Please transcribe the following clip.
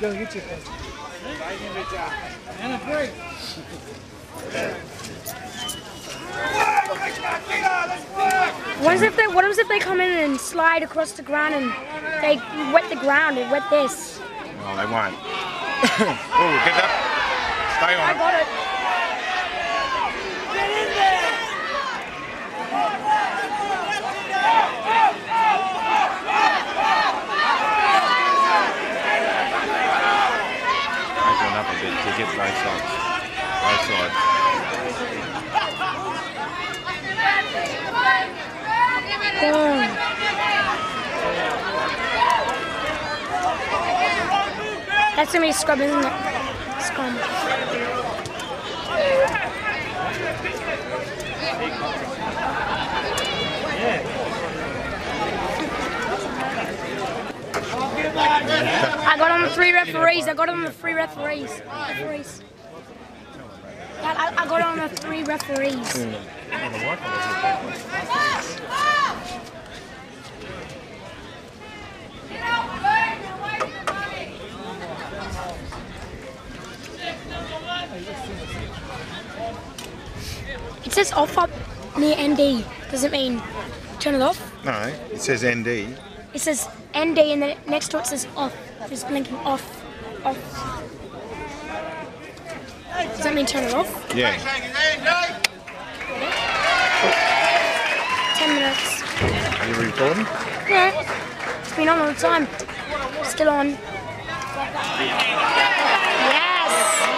Go get your place. And a break. What if they come in and slide across the ground and they wet the ground and wet this? Well, they won't. Oh, get up. Stay on. I got it. Get in there. I've gone up a bit to get both sides. Both sides. Damn. That's gonna be scrubbing, isn't it? I got on the three referees. I got on the three referees. It says off up near ND. Does it mean turn it off? No, it says ND. It says ND and then next to it says off. It's blinking off. Off. Does that mean turn it off? Yeah. 10 minutes. Are you recording? Yeah. It's been on all the time. Still on. Yes!